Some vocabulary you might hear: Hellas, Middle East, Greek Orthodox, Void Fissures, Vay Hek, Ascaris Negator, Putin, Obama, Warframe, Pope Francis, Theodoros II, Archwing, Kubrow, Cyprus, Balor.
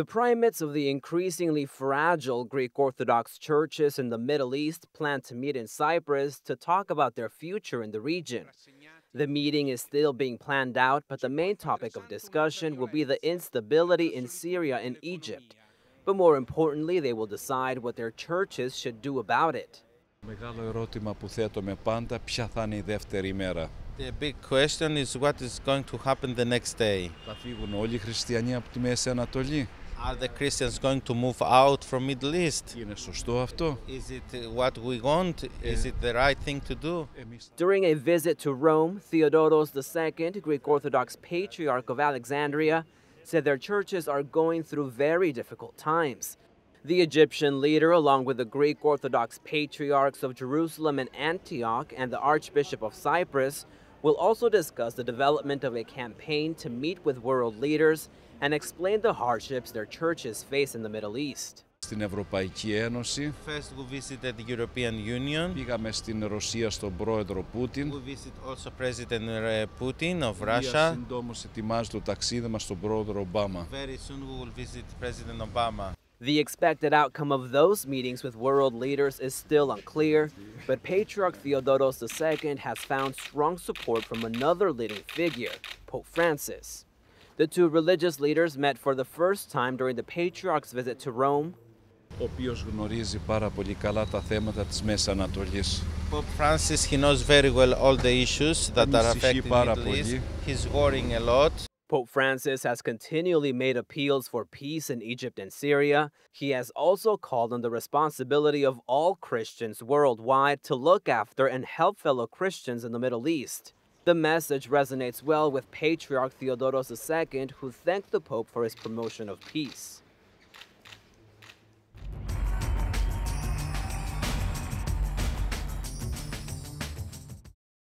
The primates of the increasingly fragile Greek Orthodox churches in the Middle East plan to meet in Cyprus to talk about their future in the region. The meeting is still being planned out, but the main topic of discussion will be the instability in Syria and Egypt. But more importantly, they will decide what their churches should do about it. The big question is what is going to happen the next day. Are the Christians going to move out from Middle East? Is it what we want? Is it the right thing to do? During a visit to Rome, Theodoros II, Greek Orthodox Patriarch of Alexandria, said their churches are going through very difficult times. The Egyptian leader, along with the Greek Orthodox Patriarchs of Jerusalem and Antioch and the Archbishop of Cyprus, will also discuss the development of a campaign to meet with world leaders and explain the hardships their churches face in the Middle East. First, we visited the European Union. We visited also President Putin of Russia. Very soon we will visit President Obama. The expected outcome of those meetings with world leaders is still unclear, but Patriarch Theodoros II has found strong support from another leading figure, Pope Francis. The two religious leaders met for the first time during the Patriarch's visit to Rome. Pope Francis, he knows very well all the issues that are affecting the Middle East. He's worrying a lot. Pope Francis has continually made appeals for peace in Egypt and Syria. He has also called on the responsibility of all Christians worldwide to look after and help fellow Christians in the Middle East. The message resonates well with Patriarch Theodoros II, who thanked the Pope for his promotion of peace.